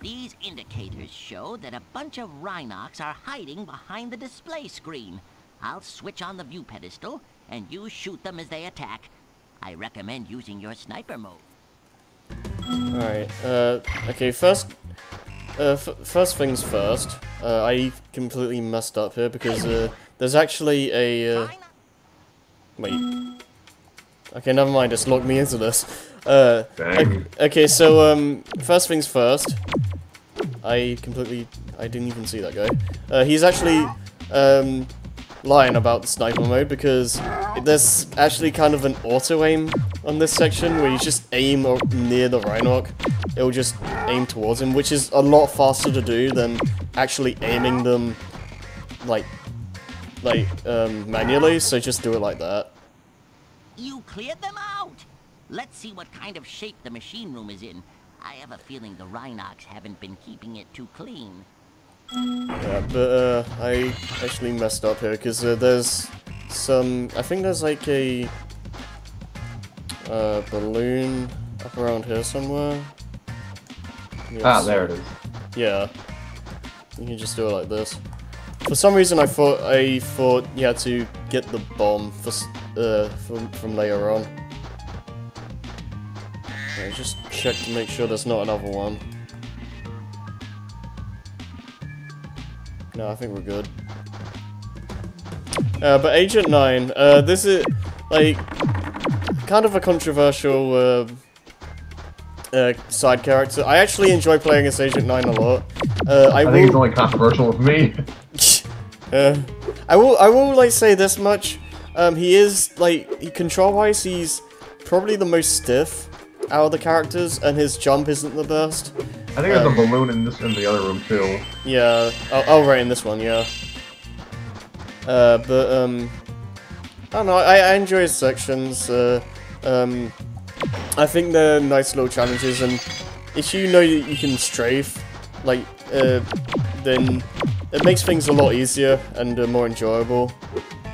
These indicators show that a bunch of Rhinocs are hiding behind the display screen. I'll switch on the view pedestal, and you shoot them as they attack. I recommend using your sniper mode. Alright, okay, first things first. I completely messed up here because there's actually a... wait. Okay, never mind, it's locked me into this. Okay, so, first things first. I didn't even see that guy. He's actually, lying about the sniper mode because there's actually kind of an auto-aim on this section where you just aim near the Rhinoc. It'll just aim towards him, which is a lot faster to do than actually aiming them, like manually, so just do it like that. You cleared them out! Let's see what kind of shape the machine room is in. I have a feeling the Rhinocs haven't been keeping it too clean. Yeah, but I actually messed up here because there's some... I think there's like a balloon up around here somewhere. Yes. Ah, there it is. Yeah. You can just do it like this. For some reason, I thought you had to get the bomb for, from later on. Okay, just check to make sure there's not another one. No, I think we're good. But Agent 9, this is like kind of a controversial side character. I actually enjoy playing as Agent 9 a lot. I think it's only controversial with me. I will like say this much. He is like control-wise, he's probably the most stiff out of the characters, and his jump isn't the best. I think there's a balloon in the other room too. Yeah. Oh, right, in this one, yeah. But I don't know. I enjoy his sections. I think they're nice little challenges, and if you know you can strafe, like then it makes things a lot easier and more enjoyable.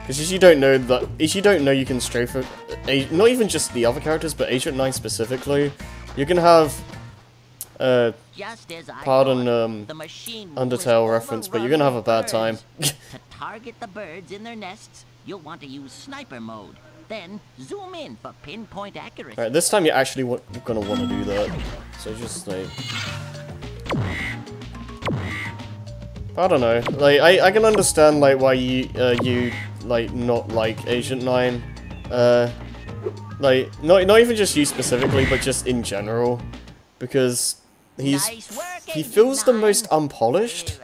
Because if you don't know that, if you don't know you can strafe, not even just the other characters, but Agent 9 specifically, you can have, pardon Undertale reference, but you're gonna have a bad time. To target the birds in their nests, you'll want to use sniper mode. Then zoom in for pinpoint accuracy. Alright, this time you're actually gonna want to do that. So just like, I don't know. Like I can understand like why you not like Agent 9. Like not even just you specifically, but just in general, because he feels the most unpolished.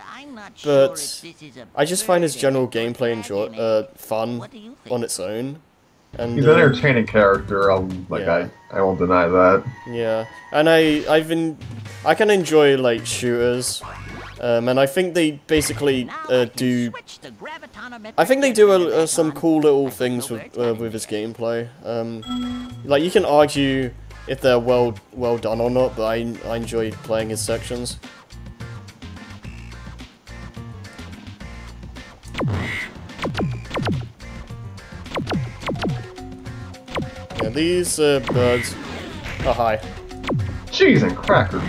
But I just find his general gameplay fun on its own. And he's an entertaining character. I won't deny that. Yeah, and I can enjoy like shooters. And I think they basically do. I think they do some cool little things with his gameplay. Like you can argue if they're well done or not, but I enjoy playing his sections. Yeah, these birds. Oh hi. Cheese and crackers.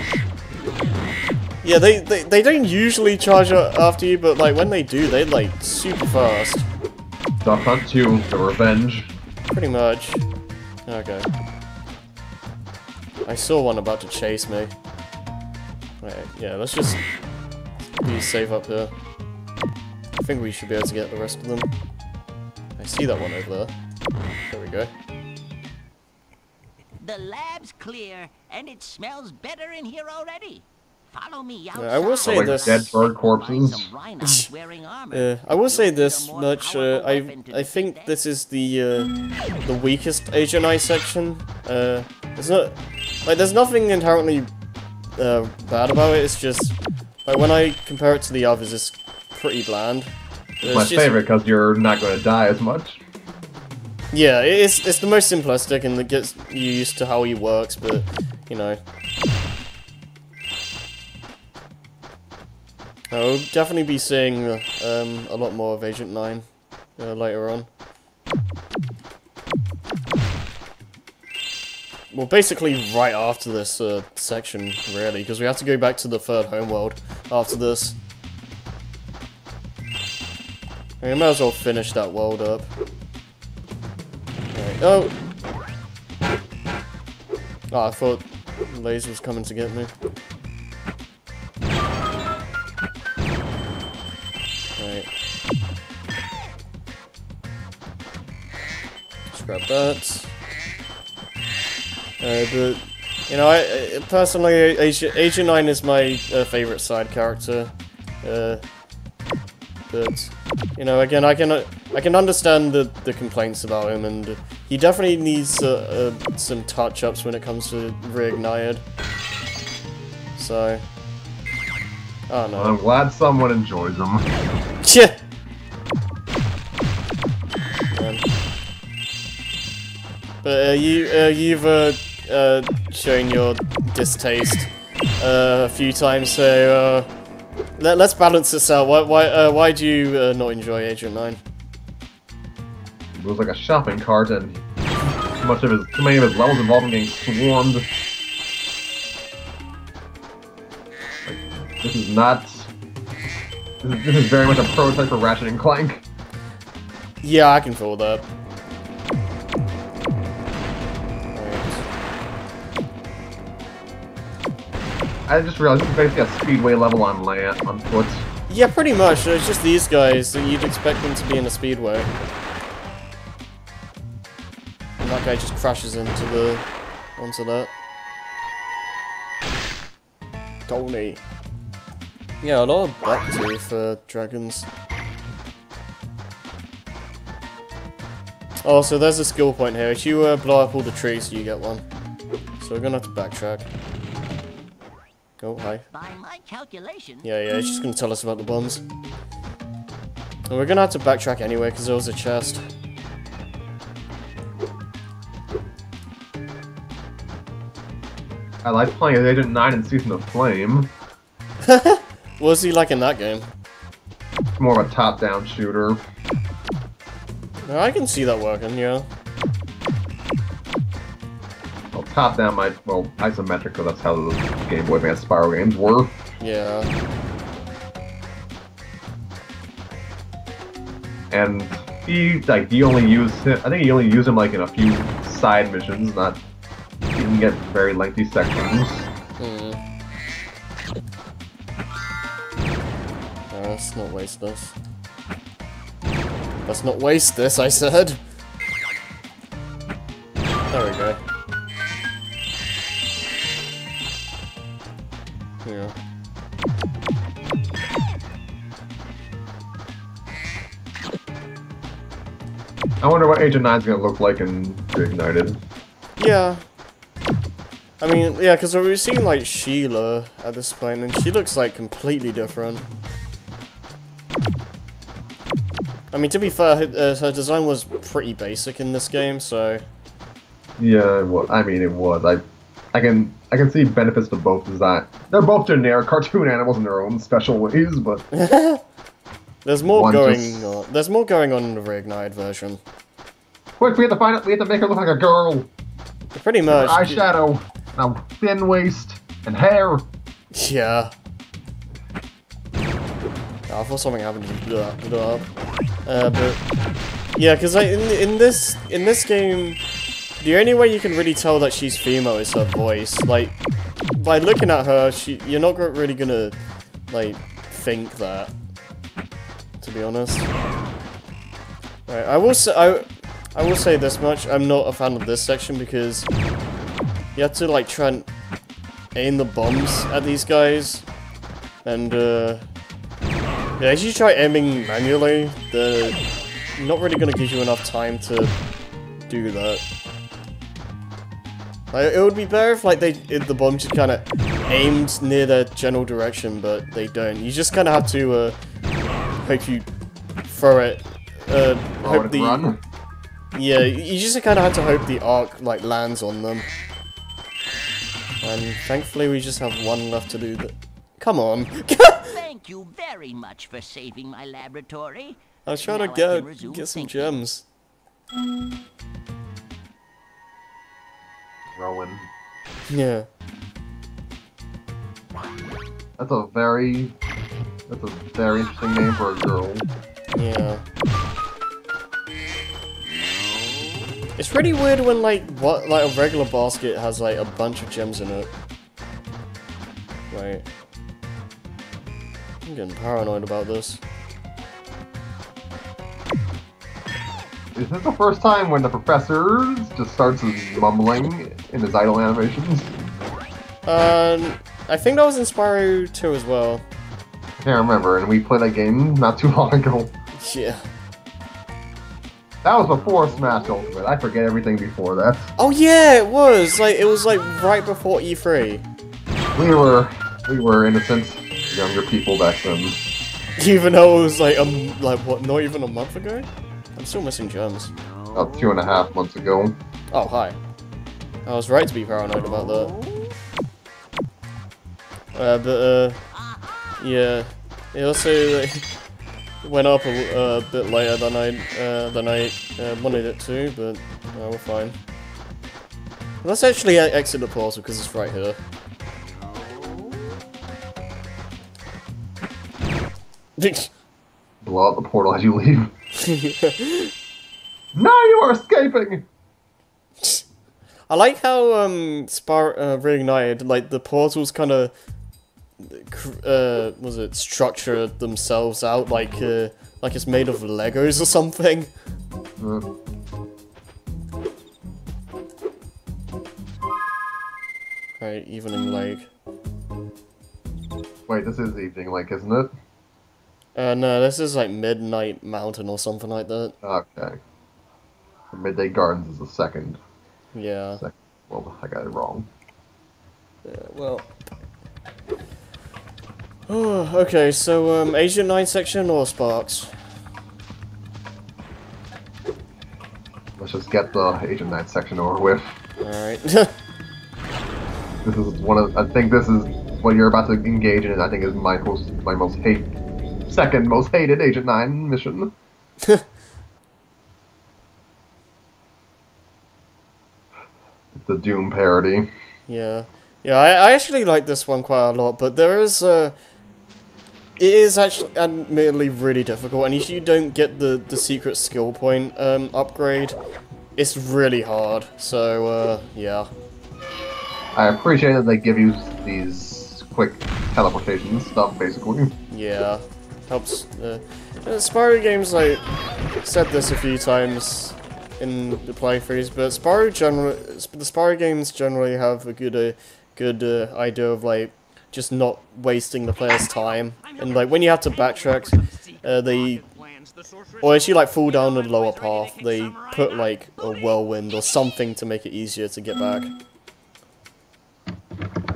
Yeah, they don't usually charge after you, but like when they do, they like super fast. Duck Hunt 2, the revenge. Pretty much. Okay. I saw one about to chase me. Right, yeah, let's just be safe up there. I think we should be able to get the rest of them. I see that one over there. There we go. The lab's clear, and it smells better in here already. Follow me outside. I will say this. Dead bird corpses. I will say this much. I think this is the weakest Agent 9 section. It's not like there's nothing inherently bad about it. It's just like when I compare it to the others, it's pretty bland. It's my favorite because you're not going to die as much. Yeah, it's the most simplistic and it gets you used to how he works, but you know. I'll definitely be seeing a lot more of Agent 9 later on. Well, basically right after this section, really, because we have to go back to the third homeworld after this. I might as well finish that world up. Right. Oh! Oh, I thought the laser was coming to get me. Right. Let's grab that. But, you know, personally, Agent 9 is my favorite side character. But, you know, again, I can understand the complaints about him, and he definitely needs some touch-ups when it comes to Reignited. So, I don't know. Well, I'm glad someone enjoys him. Yeah. But you've shown your distaste a few times, so let's balance this out. Why do you not enjoy Agent 9? It was like a shopping cart, and too many of his levels involved in getting swarmed. Like, this is very much a prototype for Ratchet and Clank. Yeah, I can feel that. I just realized it's basically a speedway level on land, on foot. Yeah, pretty much. It's just these guys, and you'd expect them to be in a speedway. And that guy just crashes onto that. Golly. Yeah, a lot of back teeth for dragons. Oh, so there's a skill point here. If you blow up all the trees, you get one. So we're gonna have to backtrack. Oh, hi. By my calculation. Yeah, it's just going to tell us about the bombs. And we're going to have to backtrack anyway, because there was a chest. I like playing as Agent 9 in Season of Flame. What was he like in that game? It's more of a top-down shooter. I can see that working, yeah. Top-down, well, isometric, because that's how the Game Boy Advance Spyro games were. Yeah. And I think he only used him, like, in a few side missions, not... He didn't get very lengthy sections. No, let's not waste this. Let's not waste this, I said! There we go. Yeah. I wonder what Agent 9's gonna look like in Reignited. Yeah. I mean, yeah, because we've seen, like, Sheila at this point, and she looks, like, completely different. I mean, to be fair, her design was pretty basic in this game, so... Yeah, well, I mean, it was. I can see benefits to both design. They're both generic cartoon animals in their own special ways, but there's more going on in the Reignited version. Quick, we have to make her look like a girl. Pretty much. With eyeshadow, and a thin waist, and hair. Yeah. I thought something happened to that. But yeah, because like in this game. The only way you can really tell that she's female is her voice. Like, by looking at her, you're not really gonna, like, think that. To be honest. Right, I will say this much: I'm not a fan of this section because you have to like try and aim the bombs at these guys, and yeah, if you try aiming manually, they're not really gonna give you enough time to do that. Like, it would be better if, like, the bomb just kind of aimed near their general direction, but they don't. You just kind of have to hope you throw it. Run. Yeah, you just kind of have to hope the arc like lands on them. And thankfully, we just have one left to do. That. Come on. Thank you very much for saving my laboratory. I was trying to get some gems. Rowan. Yeah. That's a very interesting name for a girl. Yeah. It's really weird when like a regular basket has like a bunch of gems in it. Right. I'm getting paranoid about this. Is this the first time when the professor just starts mumbling in his idle animations? I think that was in Spyro 2 as well. Yeah, I remember, and we played that game not too long ago. Yeah. That was before Smash Ultimate. I forget everything before that. Oh yeah, it was! It was right before E3. We were innocent, younger people back then. Even though it was what, not even a month ago? I'm still missing gems. About 2.5 months ago. Oh, hi. I was right to be paranoid about that. Yeah. It also went up a bit later than I wanted it to, but we're fine. Let's actually exit the portal because it's right here. Blow out the portal as you leave. Now you are escaping! I like how Reignited, the portals kind of structure themselves out like it's made of Legos or something. Right, Evening Lake. Wait, this is Evening Lake, isn't it? No, this is like Midnight Mountain or something like that. Okay. Midday Gardens is the second. Yeah. Well, I got it wrong. Yeah, well. Oh, okay, so, Asian 9 section or Sparks? Let's just get the Asian 9 section over with. Alright. This is I think this is what you're about to engage in, I think is second most hated Agent 9 mission. If the Doom parody. Yeah. Yeah, I actually like this one quite a lot, but there is it is actually admittedly really difficult, and if you don't get the secret skill point upgrade, it's really hard, so yeah. I appreciate that they give you these quick teleportation stuff, basically. Yeah. Helps. Spyro games said this a few times in the playthroughs, but the Spyro games generally have a good idea of just not wasting the player's time, and when you have to backtrack, if you fall down the lower path, they put a whirlwind or something to make it easier to get back.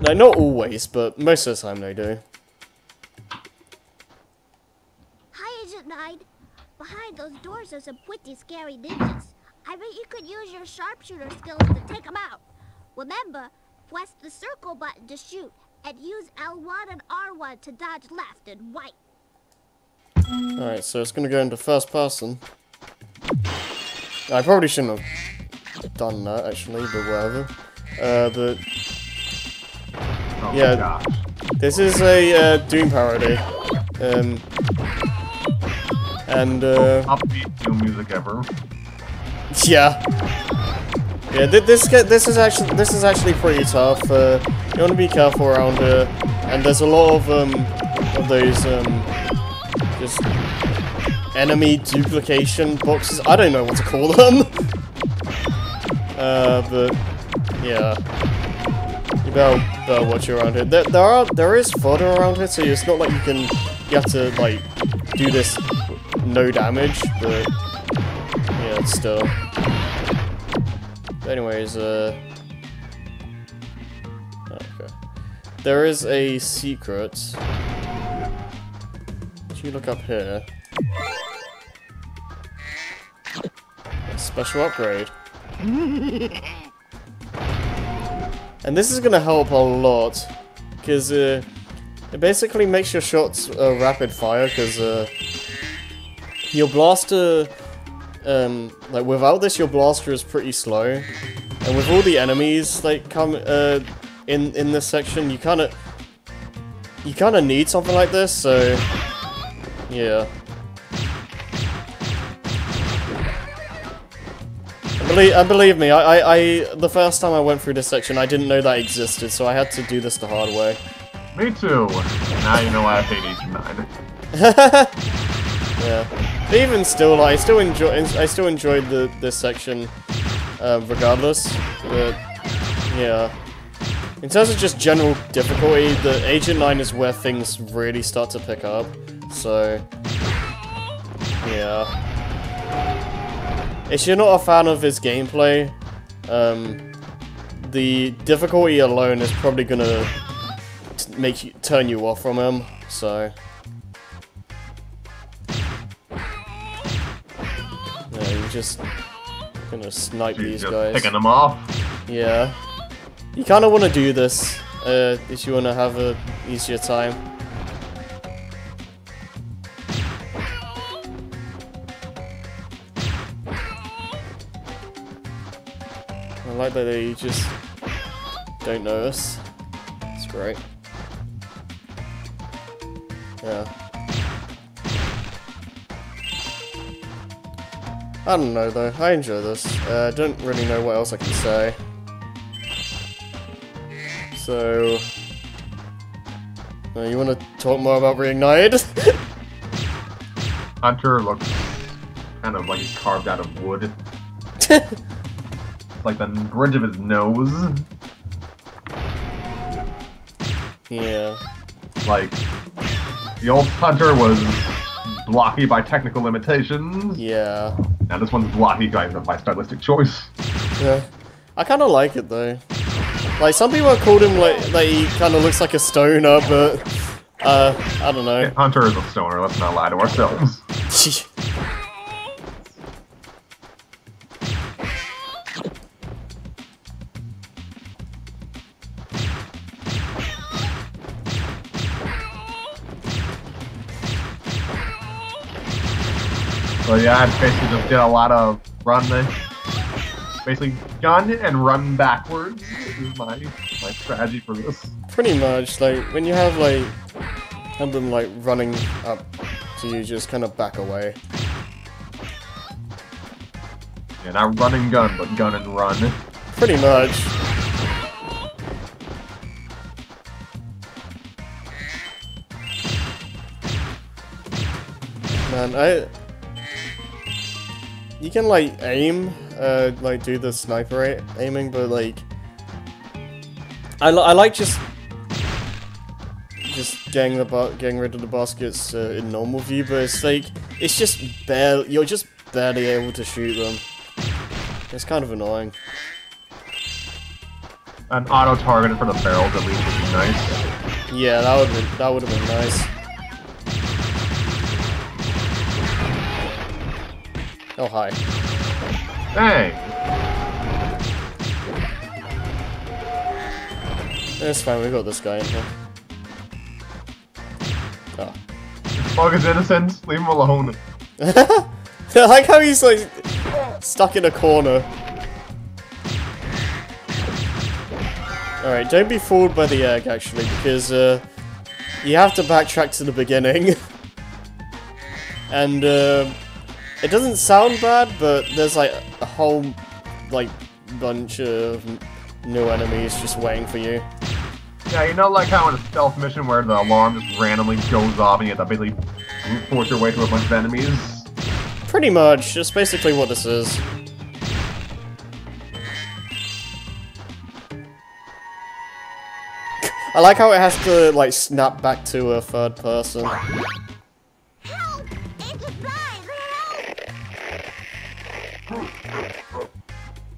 No, not always, but most of the time they do. Behind those doors are some pretty scary ninjas. I bet you could use your sharpshooter skills to take them out. Remember, press the circle button to shoot, and use L1 and R1 to dodge left and right. Alright, so it's gonna go into first person. I probably shouldn't have done that, actually, but whatever. Yeah, this is a Doom parody. And upbeat Doom music ever. Yeah. Yeah. This is actually pretty tough. You want to be careful around here, and there's a lot of those just enemy duplication boxes. I don't know what to call them. But yeah, you better watch you around here. There is fodder around here, so it's not like you have to do this. No damage, but yeah, it's still. Anyways, okay. There is a secret. If you look up here, a special upgrade, and this is gonna help a lot because it basically makes your shots rapid fire because. Your blaster, without this, your blaster is pretty slow, And with all the enemies like come in this section, you kind of need something like this. So yeah. Believe me, I the first time I went through this section, I didn't know that existed, so I had to do this the hard way. Me too. Now you know why I hate H9. Yeah. But even still, like, I still enjoyed this section, regardless. But yeah. In terms of just general difficulty, the Agent 9 is where things really start to pick up. So yeah. If you're not a fan of his gameplay, the difficulty alone is probably gonna make you turn you off from him. So yeah, you're just gonna snipe these guys. Picking them off. Yeah, you kind of want to do this if you want to have an easier time. I like that they just don't notice. It's great. Yeah. I don't know though. I enjoy this. I don't really know what else I can say. So, you want to talk more about Reignited? Hunter looks kind of like he's carved out of wood. Like the bridge of his nose. Yeah. Like, the old Hunter was blocky by technical limitations. Yeah. Now this one's blocky by stylistic choice. Yeah. I kind of like it though. Like, some people have called him like he kind of looks like a stoner, but I don't know. Hunter is a stoner, let's not lie to ourselves. So yeah, I basically just did a lot of gun and run backwards. This is my strategy for this. Pretty much, like when you have them like running up, so you just kind of back away. Yeah, not run and gun, but gun and run. Pretty much. Man, you can like aim, like do the sniper aiming, but like I like just getting rid of the baskets in normal view, but it's like you're just barely able to shoot them. It's kind of annoying. An auto target for the barrels at least would be nice. Yeah, that would have been nice. Oh, hi. Hey! It's fine, we got this guy in here. Oh. Fuck his innocence, leave him alone. I like how he's like stuck in a corner. Alright, don't be fooled by the egg actually, because you have to backtrack to the beginning. And it doesn't sound bad, but there's like a whole like bunch of new enemies just waiting for you. Yeah, you know, like how in a stealth mission where the alarm just randomly goes off and you have to basically force your way through a bunch of enemies? Pretty much, that's basically what this is. I like how it has to like snap back to a third person.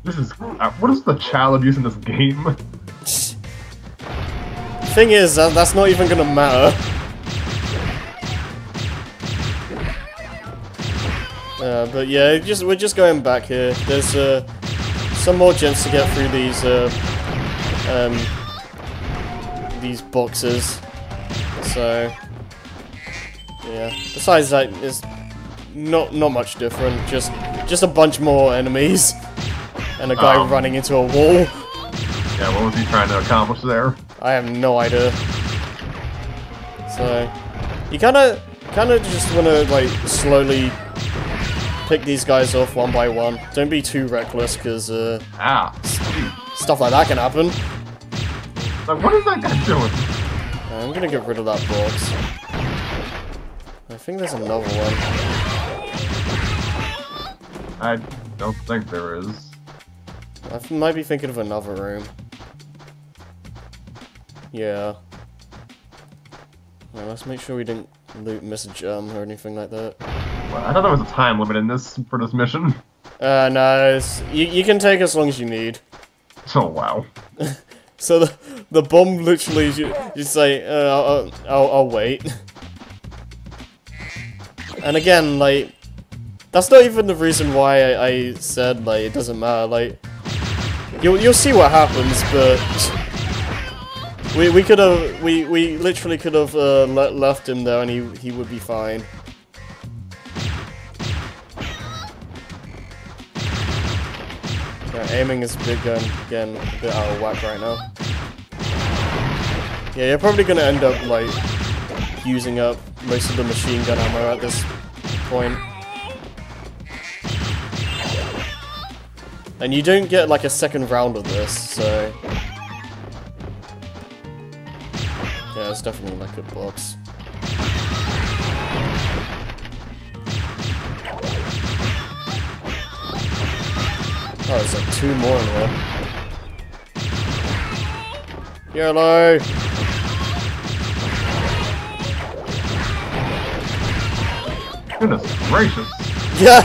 This is what is the child abuse in this game? Thing is, that's not even gonna matter. But yeah, we're just going back here. There's some more gems to get through these boxes. So yeah. Besides that, it's not much different. Just a bunch more enemies. and a guy running into a wall. Yeah, what was he trying to accomplish there? I have no idea. So you kind of just want to like slowly pick these guys off one by one. Don't be too reckless, because stuff like that can happen. Like, what is that guy doing? I'm gonna get rid of that box. I think there's another one. I don't think there is. I might be thinking of another room. Yeah. Right, let's make sure we didn't loot, miss a gem or anything like that. Well, I thought there was a time limit in this for this mission. No, it's, you can take as long as you need. Oh wow. So the bomb literally just like I'll wait. And again, like that's not even the reason why I said like it doesn't matter. Like you'll see what happens, but we could have we literally could have left him there and he would be fine. Yeah, aiming is getting a bit out of whack right now. Yeah, you're probably gonna end up like using up most of the machine gun ammo at this point. And you don't get like a second round of this, so yeah, it's definitely like a box. Oh, there's like two more in here. YOLO! Goodness gracious! Yeah!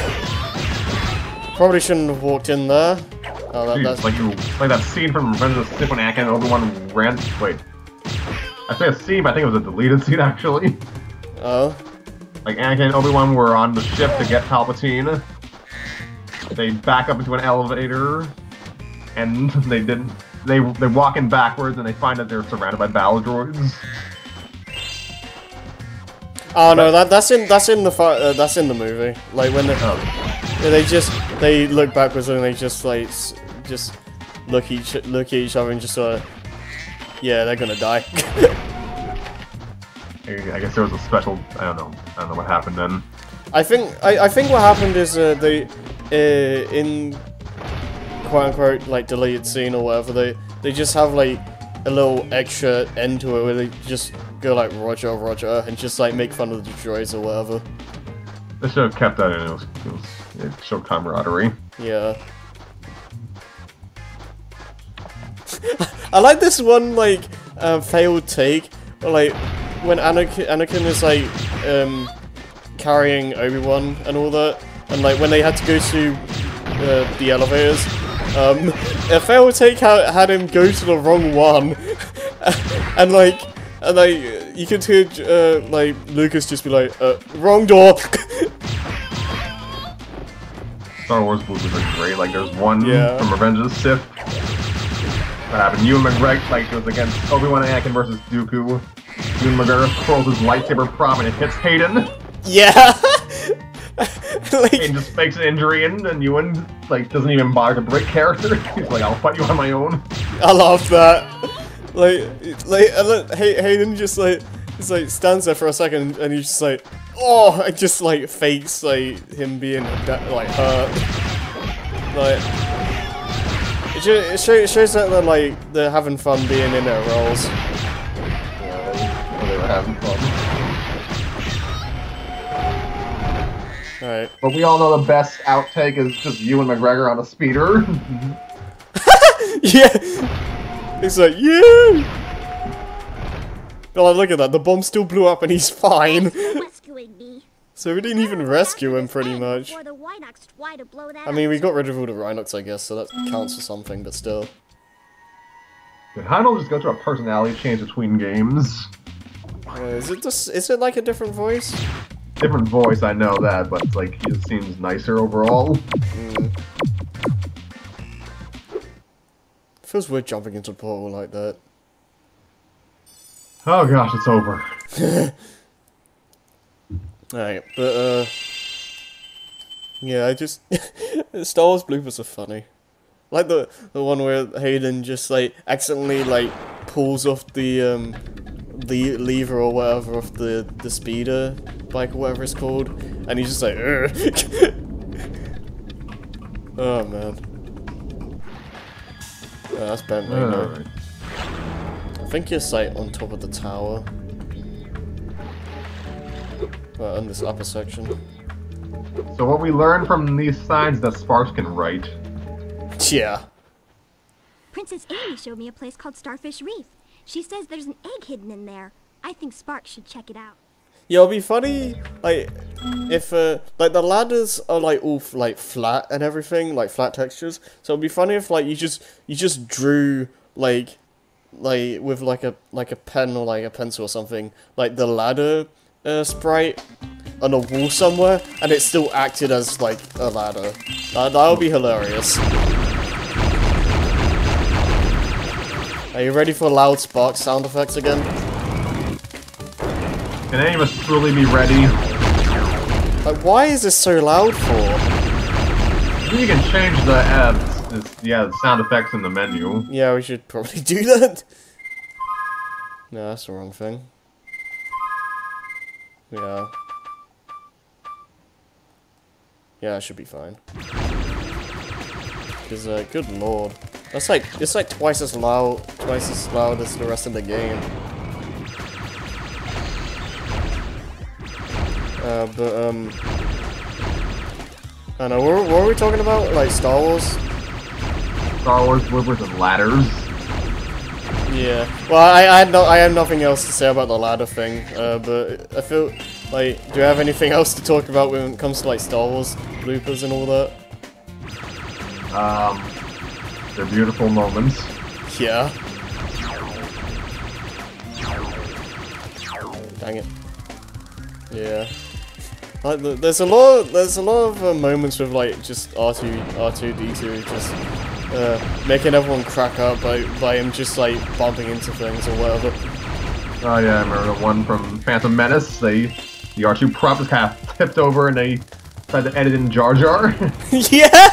Probably shouldn't have walked in there. Oh, that's like that scene from Revenge of the Sith when Anakin and Obi-Wan ran. Wait. I say a scene, but I think it was a deleted scene actually. Oh? Like Anakin and Obi-Wan were on the ship to get Palpatine. They back up into an elevator, and they didn't. They walk in backwards, and they find that they're surrounded by battle droids. Oh no, that's in the movie. Like when they look backwards and they just like look at each other and just yeah, they're gonna die. I guess there was a special. I don't know what happened then. I think what happened is in quote-unquote, like, deleted scene or whatever, they just have, like, a little extra end to it where they just go, like, Roger, Roger, and just, like, make fun of the droids or whatever. They should have kept that in, it showed camaraderie. Yeah. I like this one, like, failed take, like, when Anakin is, like, carrying Obi-Wan and all that. And like when they had to go to the elevators, a failed take had him go to the wrong one, and you could hear like Lucas just be like, "Wrong door." Star Wars movies are great. Like there's one from Revenge of the Sith that happened. Ewan McGregor, like it was against Obi-Wan and Anakin versus Dooku. Ewan McGregor throws his lightsaber prop and it hits Hayden. Yeah. Like, and just makes an injury in, and Ewan like doesn't even bother to break character. He's like, "I'll fight you on my own." I love that. Hayden just like stands there for a second, and he's just like, "Oh," and just like fakes like him being like hurt. Like it shows that they're having fun being in their roles. Yeah, they were having fun. Right. But we all know the best outtake is just Ewan McGregor on a speeder. Yeah! It's like, yeah! But like, look at that, the bomb still blew up and he's fine. So we didn't even rescue him, pretty much. I mean, we got rid of all the Rhinox, I guess, so that counts for something, but still. Dude, how do I just go through a personality change between games? Is it like a different voice? Different voice, I know that, but like it seems nicer overall. Feels weird jumping into a portal like that. Oh gosh, it's over. Alright, but yeah, Star Wars bloopers are funny. Like the one where Hayden just like accidentally like pulls off the lever or whatever of the speeder bike or whatever it's called, and he's just like, oh man, oh, that's bent right now. Right. I think you're like on top of the tower, but in this upper section. So what we learn from these signs that Sparks can write. Yeah. Princess Amy showed me a place called Starfish Reef. She says there's an egg hidden in there. I think Sparks should check it out. Yeah, it'll be funny, like, if, like, the ladders are, like, all, like, flat and everything, like, flat textures. So it'll be funny if, like, you just drew, like, with, like, a pen or, like, a pencil or something, like, the ladder, sprite on a wall somewhere, and it still acted as, like, a ladder. That'll be hilarious. Are you ready for loud Sparks sound effects again? Can any of us truly be ready? Like, why is this so loud for? You can change the the sound effects in the menu. Yeah, we should probably do that. No, that's the wrong thing. Yeah. Yeah, it should be fine. Cause, good lord. That's like, it's like twice as loud as the rest of the game. I don't know, what were we talking about? Like, Star Wars? Star Wars, Woodwards, and ladders? Yeah. Well, I have nothing else to say about the ladder thing, but I feel, like, do you have anything else to talk about when it comes to, like, Star Wars bloopers and all that? They're beautiful moments. Yeah. Dang it. Yeah. Like, there's a lot of moments with like just R2D2 just making everyone crack up by him just like bumping into things or whatever. Oh yeah, I remember the one from Phantom Menace. The R2 prop was kind of tipped over, and they tried to edit in Jar Jar. Yeah.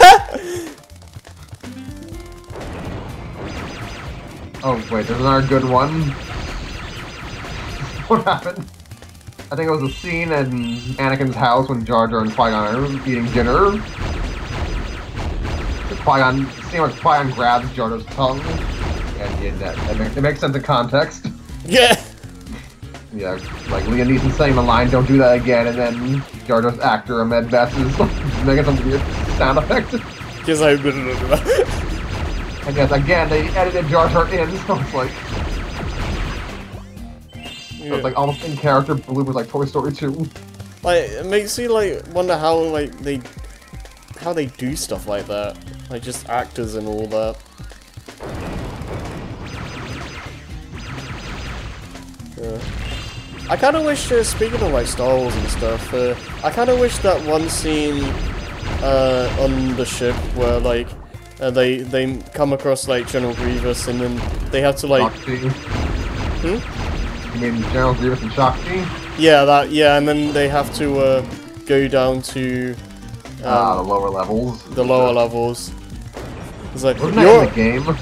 Oh, wait, there's another good one. What happened? I think it was a scene in Anakin's house when Jar Jar and Qui-Gon are eating dinner. Qui-Gon grabs Jar Jar's tongue. And yeah, that makes sense in context. Yeah! Yeah, like Liam Neeson saying the line, "Don't do that again," and then Jar Jar's actor, Ahmed Best, is making some weird sound effect. Just like... I guess, again, they edited Jar Jar in, so it's like... Yeah. So it's like almost in character, bloopers like Toy Story 2. Like, it makes you, like, wonder how, like, how they do stuff like that. Like, just actors and all that. Yeah. I kinda wish, speaking of, like, Star Wars and stuff, I kinda wish that one scene, on the ship where, like, they come across like General Grievous, and then they have to like. Shakti. Hmm. You mean General Grievous and Shakti? Yeah, that. Yeah, and then they have to go down to. The lower levels. The lower levels. It's like, wasn't that in the game?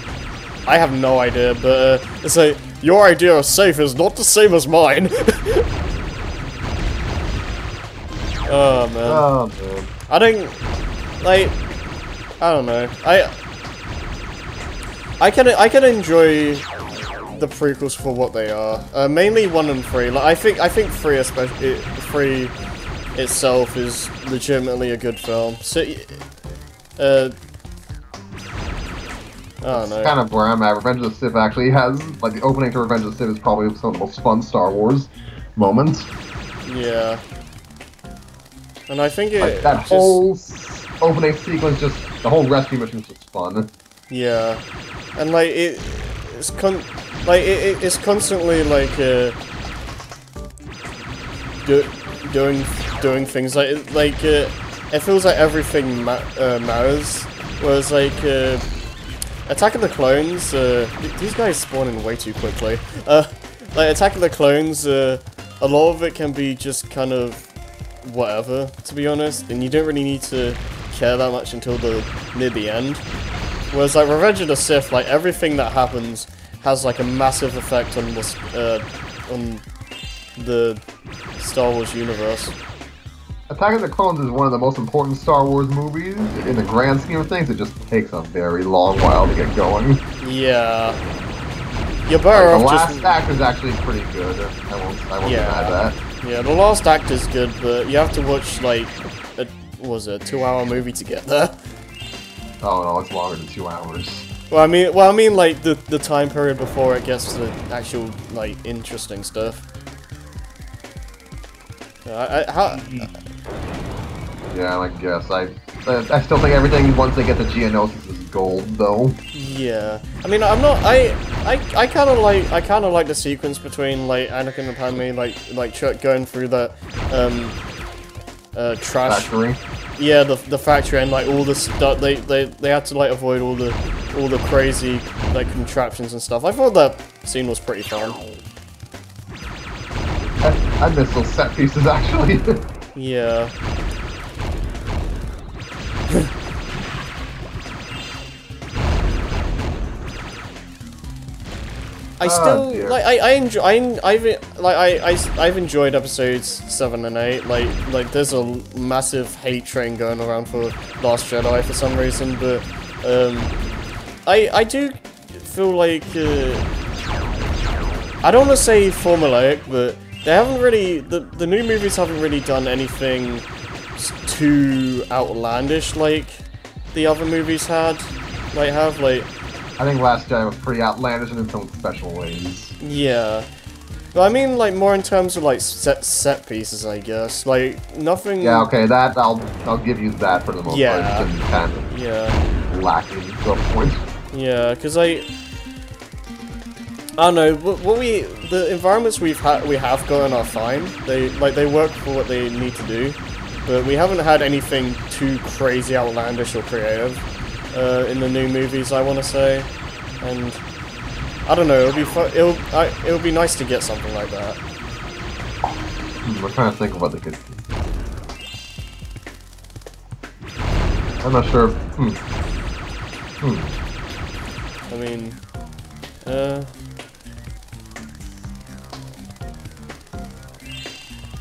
I have no idea, but it's like your idea of safe is not the same as mine. Oh man. Oh man. I think, like. I don't know. I can enjoy the prequels for what they are. Mainly 1 and 3. Like I think 3 especially, 3 itself is legitimately a good film. So I don't know. That's kind of where I'm at. Revenge of the Sith actually has like the opening to Revenge of the Sith is probably some of the most fun Star Wars moments. Yeah. And I think it like, that just, whole opening sequence, just the whole rescue mission is just fun. Yeah, and like it's constantly like doing things like it feels like everything matters. Whereas like Attack of the Clones, these guys spawn in way too quickly. Like Attack of the Clones, a lot of it can be just kind of whatever, to be honest, and you don't really need to care that much until near the end. Whereas, like, Revenge of the Sith, like, everything that happens has, like, a massive effect on this, on the Star Wars universe. Attack of the Clones is one of the most important Star Wars movies. In the grand scheme of things, it just takes a very long while to get going. Yeah. You're better off just... The last act is actually pretty good. I won't deny that. Yeah, the last act is good, but you have to watch, like, a, what was it, a 2-hour movie to get there. Oh no, it's longer than 2 hours. Well, I mean, like the time period before it gets to the actual like interesting stuff. Yeah, I guess I still think everything once they get to Geonosis is gold, though. Yeah, I mean, I'm not. I kind of like the sequence between like Anakin and Padme, like Chuck going through that trash factory. Yeah, the factory and like all the stuff they had to like avoid all the crazy like contraptions and stuff. I thought that scene was pretty fun. I missed those set pieces actually. Yeah. I've enjoyed episodes 7 and 8. Like there's a massive hate train going around for Last Jedi for some reason, but I do feel like I don't want to say formulaic, but they haven't really the new movies haven't really done anything too outlandish like the other movies have. I think Last Jedi was pretty outlandish in its own special ways. Yeah. But I mean, like, more in terms of, like, set pieces, I guess. Like, nothing... Yeah, okay, that, I'll give you that for the most part. It's been kind of lacking to a point. Yeah, because I don't know, the environments we have going are fine. They work for what they need to do. But we haven't had anything too crazy, outlandish, or creative. In the new movies, I want to say, and I don't know. It'll be nice to get something like that. I'm trying to think of what they could. I'm not sure.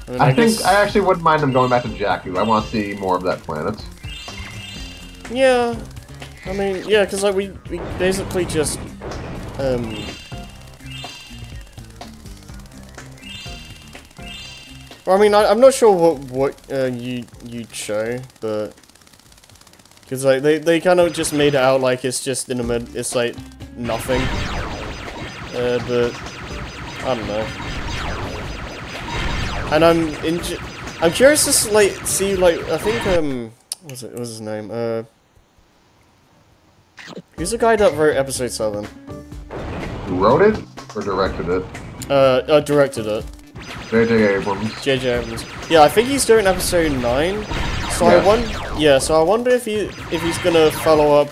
I mean, I actually wouldn't mind them going back to Jakku. I want to see more of that planet. Yeah. I mean, yeah, because like we basically just Well, I mean, I'm not sure what you'd show, but because like they kind of just made it out like it's just in the mid, it's like nothing. But I don't know. And I'm curious to like see like I think what was his name Who's the guy that wrote Episode 7? Who wrote it? Or directed it? Directed it. J.J. Abrams. J.J. Abrams. Yeah, I think he's doing Episode 9. So yeah. So I wonder if he's gonna follow up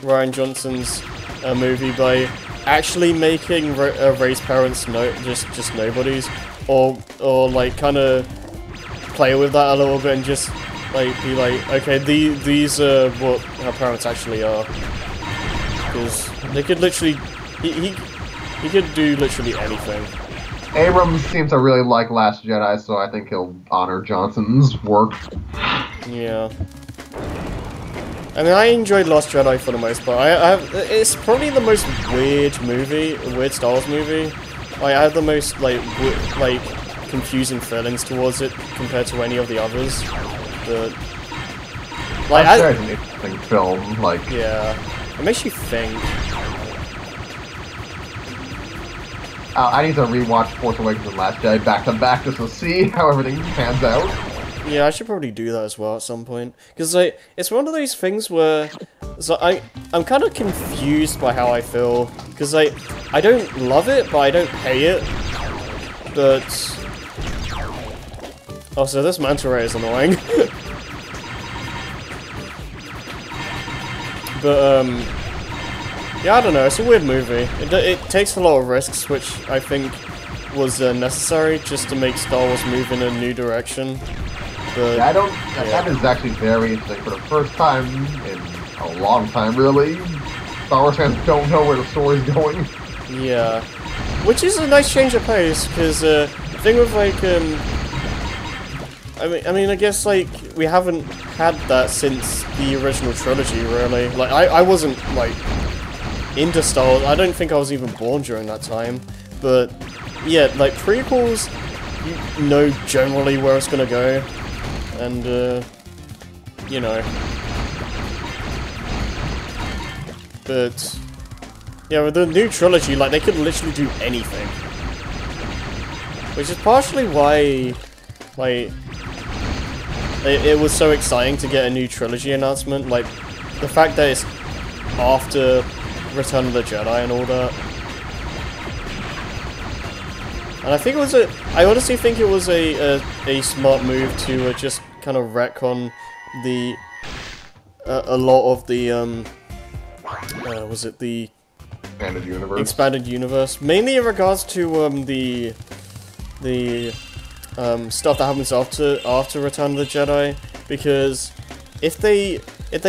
Rian Johnson's movie by actually making Rey's parents just nobodies, or like kind of play with that a little bit and just. Like, be like, okay, these are what her parents actually are. Because they could literally... He could do literally anything. Abrams seems to really like Last Jedi, so I think he'll honor Johnson's work. Yeah. I mean, I enjoyed Last Jedi for the most part. It's probably the most weird Star Wars movie. Like, I have the most, like confusing feelings towards it compared to any of the others. But, like, it's an interesting film, like... Yeah, it makes you think. I need to rewatch Force Awakens and Last Jedi back-to-back just to see how everything pans out. Yeah, I should probably do that as well at some point. Because, like, it's one of those things where... So I'm kind of confused by how I feel. Because, like, I don't love it, but I don't hate it. But... Oh, so this manta ray is annoying. But, yeah, I don't know, it's a weird movie. It takes a lot of risks, which I think was necessary just to make Star Wars move in a new direction. But, yeah, that is actually very interesting. For the first time in a long time, really. Star Wars fans don't know where the story's going. Yeah. Which is a nice change of pace, because the thing with, like, I mean, I guess, like, we haven't had that since the original trilogy, really. Like, I wasn't, like, into Star Wars. I don't think I was even born during that time. But, yeah, like, prequels, you know generally where it's gonna go. And, you know. But, yeah, with the new trilogy, like, they could literally do anything. Which is partially why, like, it was so exciting to get a new trilogy announcement. Like, the fact that it's after Return of the Jedi and all that. And I think it was I honestly think it was a smart move to just kind of retcon the, a lot of the, was it the expanded universe? Expanded universe, mainly in regards to the stuff that happens after Return of the Jedi, because if they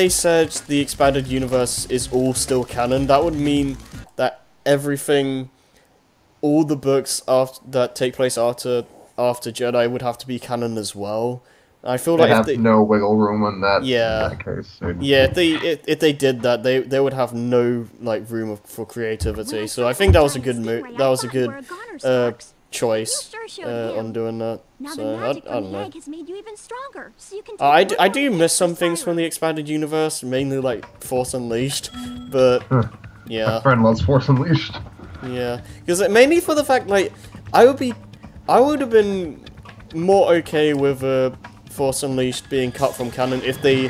said the expanded universe is all still canon, that would mean that everything, all the books that take place after Jedi would have to be canon as well. I feel like have no wiggle room on that. Yeah. In that case, yeah. If they did that, they would have no like room for creativity. So I think that was a good move. That was a good choice on doing that. So I don't know. I do miss some things from the expanded universe, mainly like Force Unleashed. But yeah, my friend loves Force Unleashed. Yeah, because mainly for the fact like I would have been more okay with Force Unleashed being cut from canon if they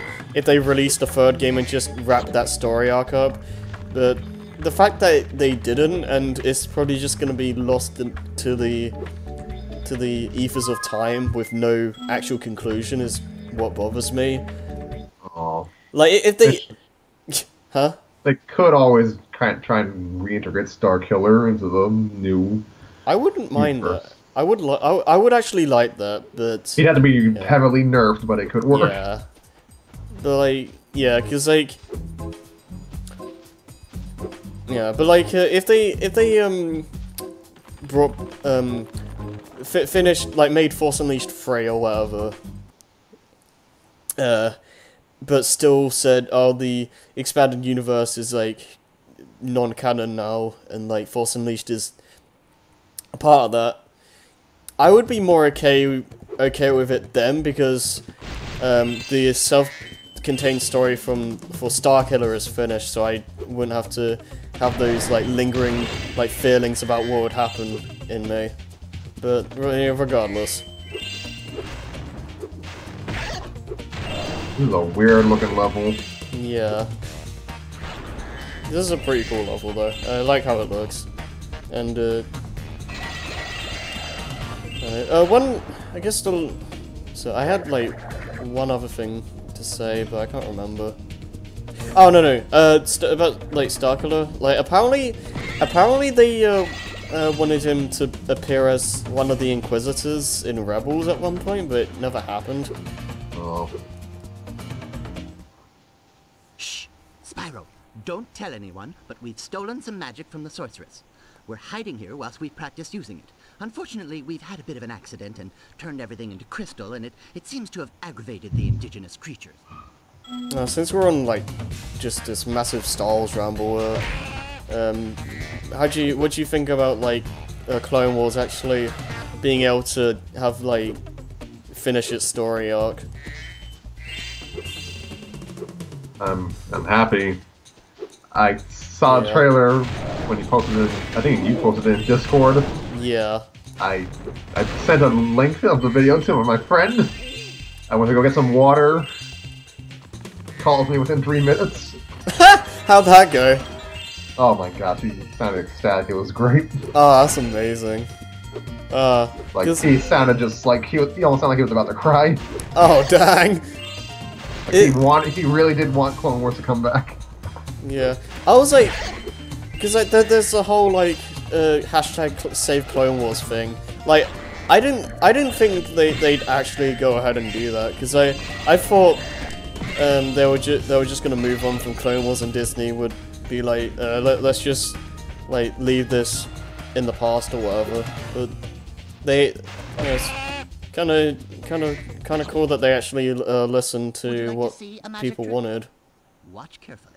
released a third game and just wrapped that story arc up, but the fact that they didn't, and it's probably just going to be lost to the ethers of time with no actual conclusion is what bothers me. Aww. Like if they, huh? They could always try and reintegrate Starkiller into the new. I wouldn't mind that. I would actually like that, but it had to be heavily nerfed, but it could work. Yeah, but like, yeah, because like, yeah, but like, if they brought finished like made Force Unleashed 3 or whatever, but still said, oh, the expanded universe is like non-canon now, and like Force Unleashed is a part of that. I would be more okay with it then, because the self-contained story for Starkiller is finished, so I wouldn't have to have those like lingering like feelings about what would happen in May. But regardless, this is a weird-looking level. Yeah, this is a pretty cool level though. I like how it looks, and. I guess the... So I had like one other thing to say, but I can't remember. Oh no, about like Starkiller. Like apparently they wanted him to appear as one of the Inquisitors in Rebels at one point, but it never happened. Oh. Shh, Spyro, don't tell anyone, but we've stolen some magic from the sorceress. We're hiding here whilst we practice using it. Unfortunately, we've had a bit of an accident and turned everything into crystal, and it seems to have aggravated the indigenous creatures. Since we're on, like, just this massive Star Wars ramble, what do you think about, like, Clone Wars actually being able to have, like, finish its story arc? I'm happy. I saw a trailer when you posted it, I think you posted it in Discord. Yeah. I sent a link of the video to my friend. I went to go get some water. Calls me within 3 minutes. How'd that go? Oh my gosh, he sounded ecstatic. It was great. Oh, that's amazing. Like he sounded just like he almost sounded like he was about to cry. Oh dang! Like he really did want Clone Wars to come back. Yeah, I was like, because like there's a whole like. Hashtag Save Clone Wars thing. Like, I didn't think they'd actually go ahead and do that, because I thought they were just gonna move on from Clone Wars, and Disney would be like, let's just like leave this in the past or whatever. But they, I guess, kind of cool that they actually listened to what people wanted. Watch carefully.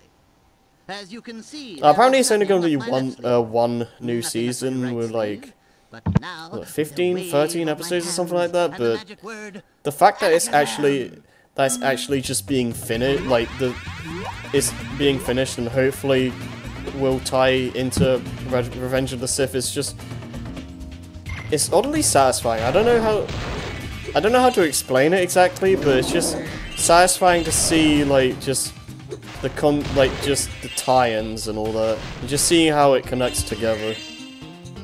As you can see, apparently it's only going to be one new season with like 15, 13 episodes or something like that. But the fact that it's actually just being finished, like it's being finished, and hopefully will tie into Revenge of the Sith. It's just, it's oddly satisfying. I don't know how to explain it exactly, but it's just satisfying to see like just the just the tie-ins and all that, and just seeing how it connects together.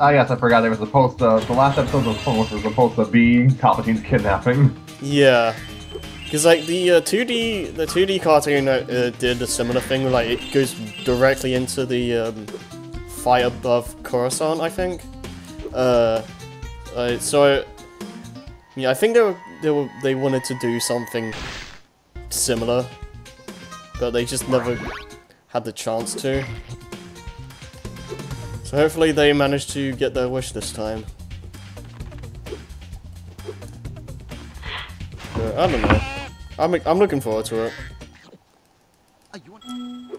I guess I forgot there was supposed to, the last episode of Clone Wars was supposed to be Palpatine's kidnapping. Yeah, because like the 2D cartoon did a similar thing. Like it goes directly into the fight above Coruscant, I think. So yeah, I think they wanted to do something similar, but they just never had the chance to. So hopefully they managed to get their wish this time. But I don't know. I'm looking forward to it.